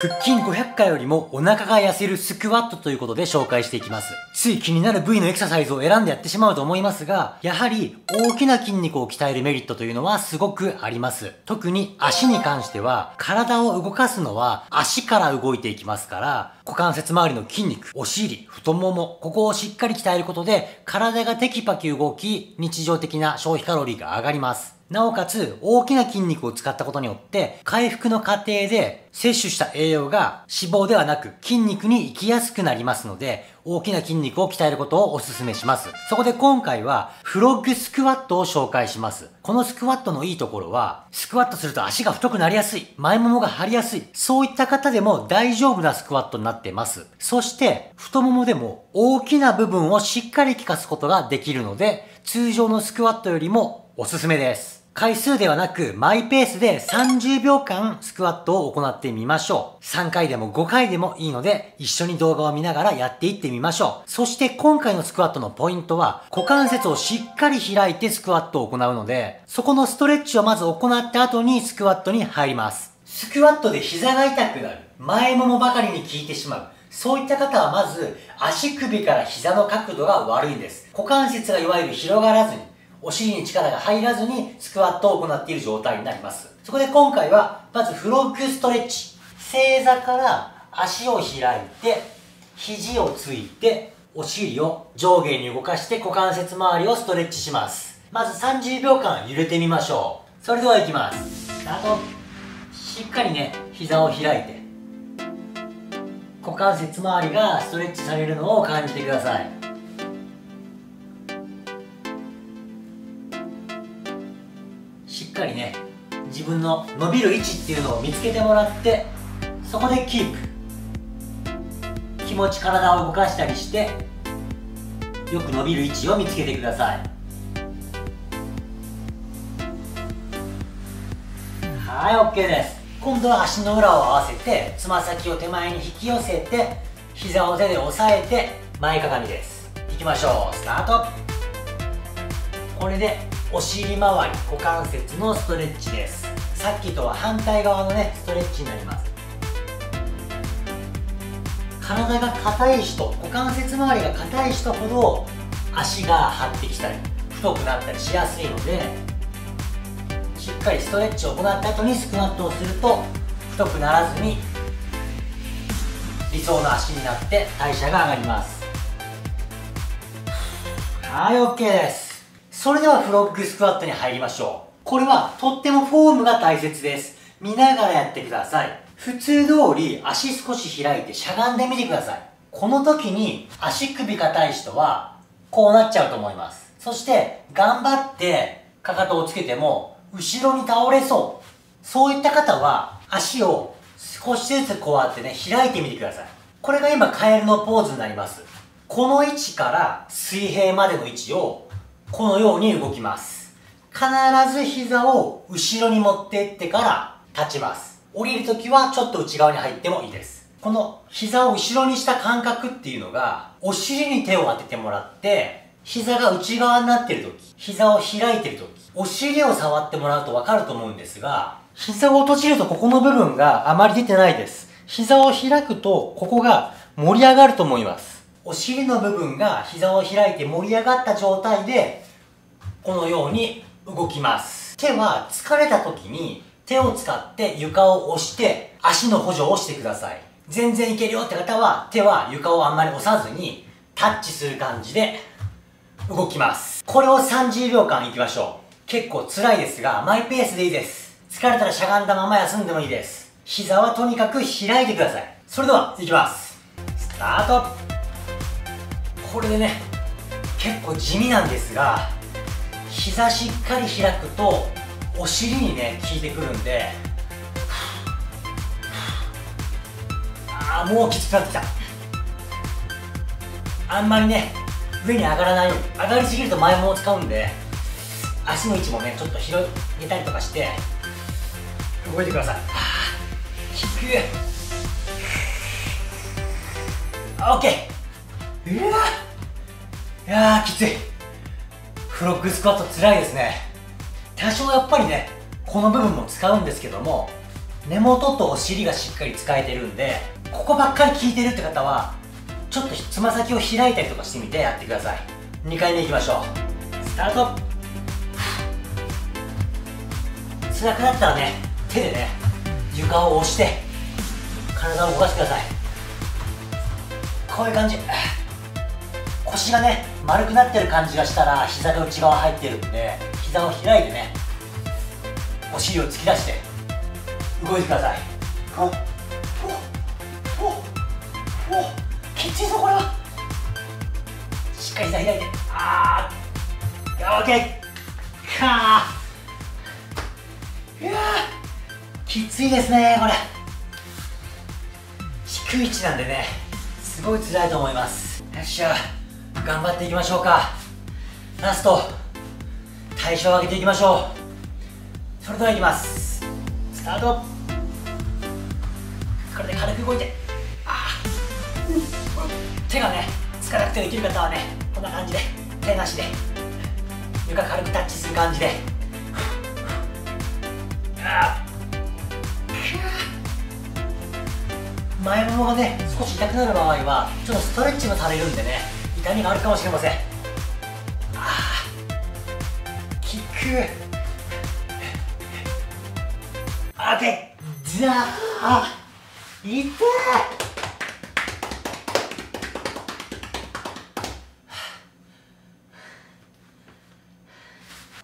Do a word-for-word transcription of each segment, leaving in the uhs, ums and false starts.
腹筋ごひゃっかいよりもお腹が痩せるスクワットということで紹介していきます。つい気になる部位のエクササイズを選んでやってしまうと思いますが、やはり大きな筋肉を鍛えるメリットというのはすごくあります。特に足に関しては、体を動かすのは足から動いていきますから、股関節周りの筋肉、お尻、太もも、ここをしっかり鍛えることで、体がテキパキ動き、日常的な消費カロリーが上がります。なおかつ、大きな筋肉を使ったことによって、回復の過程で摂取した栄養が脂肪ではなく筋肉に行きやすくなりますので、大きな筋肉を鍛えることをお勧めします。そこで今回は、フロッグスクワットを紹介します。このスクワットのいいところは、スクワットすると足が太くなりやすい、前ももが張りやすい、そういった方でも大丈夫なスクワットになっています。そして、太ももでも大きな部分をしっかり効かすことができるので、通常のスクワットよりもおすすめです。回数ではなく、マイペースでさんじゅうびょうかんスクワットを行ってみましょう。さんかいでもごかいでもいいので、一緒に動画を見ながらやっていってみましょう。そして今回のスクワットのポイントは、股関節をしっかり開いてスクワットを行うので、そこのストレッチをまず行った後にスクワットに入ります。スクワットで膝が痛くなる、前ももばかりに効いてしまう。そういった方はまず、足首から膝の角度が悪いんです。股関節がいわゆる広がらずに、お尻に力が入らずにスクワットを行っている状態になります。そこで今回は、まずフロッグストレッチ。正座から足を開いて、肘をついて、お尻を上下に動かして股関節周りをストレッチします。まずさんじゅうびょうかん揺れてみましょう。それではいきます。スタート。しっかりね、膝を開いて、股関節周りがストレッチされるのを感じてください。しっかりね、自分の伸びる位置っていうのを見つけてもらって、そこでキープ、気持ち体を動かしたりして、よく伸びる位置を見つけてください。はい、 OK です。今度は足の裏を合わせて、つま先を手前に引き寄せて、膝を手で押さえて前かがみです。いきましょう。スタート。これでお尻周り、股関節のストレッチです。さっきとは反対側のね、ストレッチになります。体が硬い人、股関節周りが硬い人ほど足が張ってきたり太くなったりしやすいので、しっかりストレッチを行った後にスクワットをすると、太くならずに理想の足になって代謝が上がります。はい、 OK です。それではフロッグスクワットに入りましょう。これはとってもフォームが大切です。見ながらやってください。普通通り足少し開いてしゃがんでみてください。この時に足首硬い人はこうなっちゃうと思います。そして頑張ってかかとをつけても後ろに倒れそう。そういった方は足を少しずつこうやってね、開いてみてください。これが今カエルのポーズになります。この位置から水平までの位置をこのように動きます。必ず膝を後ろに持っていってから立ちます。降りるときはちょっと内側に入ってもいいです。この膝を後ろにした感覚っていうのが、お尻に手を当ててもらって、膝が内側になっているとき、膝を開いているとき、お尻を触ってもらうとわかると思うんですが、膝を閉じるとここの部分があまり出てないです。膝を開くとここが盛り上がると思います。お尻の部分が膝を開いて盛り上がった状態で、このように動きます。手は疲れた時に手を使って床を押して足の補助をしてください。全然いけるよって方は手は床をあんまり押さずにタッチする感じで動きます。これをさんじゅうびょうかんいきましょう。結構辛いですが、マイペースでいいです。疲れたらしゃがんだまま休んでもいいです。膝はとにかく開いてください。それでは、いきます。スタート。これでね、結構地味なんですが、膝しっかり開くとお尻にね効いてくるんで、ああ、もうきつくなってきた。あんまりね、上に上がらないように、上がりすぎると前ももを使うんで、足の位置もねちょっと広げたりとかして動いてください。効く。 OK。うわいやー、きつい。フロッグスクワットつらいですね。多少やっぱりね、この部分も使うんですけども、根元とお尻がしっかり使えてるんで、ここばっかり効いてるって方はちょっとつま先を開いたりとかしてみてやってください。にかいめいきましょう。スタート。辛くなったらね、手でね床を押して体を動かしてください。こういう感じ。腰がね丸くなってる感じがしたら膝が内側入ってるんで、膝を開いてねお尻を突き出して動いてください。おおおおお、きついぞこれは。しっかり膝開いて、あーオッケー。かー、いやーきついですねこれ。低い位置なんでねすごい辛いと思います。よっしゃ、頑張っていきましょうか。ラスト、代謝を上げていきましょう。それではいきます。スタート。これで軽く動いて、あー手がねつかなくてできる方はねこんな感じで手なしで床軽くタッチする感じで、あ前ももがね少し痛くなる場合はちょっとストレッチもされるんでね痛みがあるかもしれません。あーキック、あーてじゃあ痛い。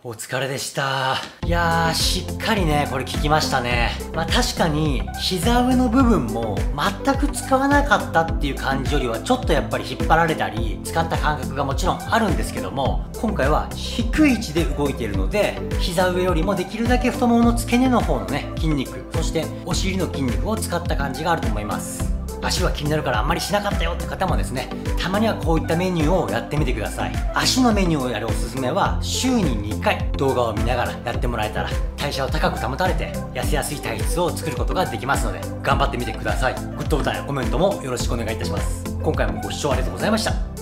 お疲れでした。いやーしっかりねこれ効きましたね。まあ確かに膝上の部分も全く使わなかったっていう感じよりはちょっとやっぱり引っ張られたり使った感覚がもちろんあるんですけども、今回は低い位置で動いているので膝上よりもできるだけ太ももの付け根の方のね筋肉、そしてお尻の筋肉を使った感じがあると思います。足は気になるからあんまりしなかったよって方もですね、たまにはこういったメニューをやってみてください。足のメニューをやるおすすめは週ににかい動画を見ながらやってもらえたら代謝を高く保たれて痩せやすい体質を作ることができますので頑張ってみてください。グッドボタンやコメントもよろしくお願いいたします。今回もご視聴ありがとうございました。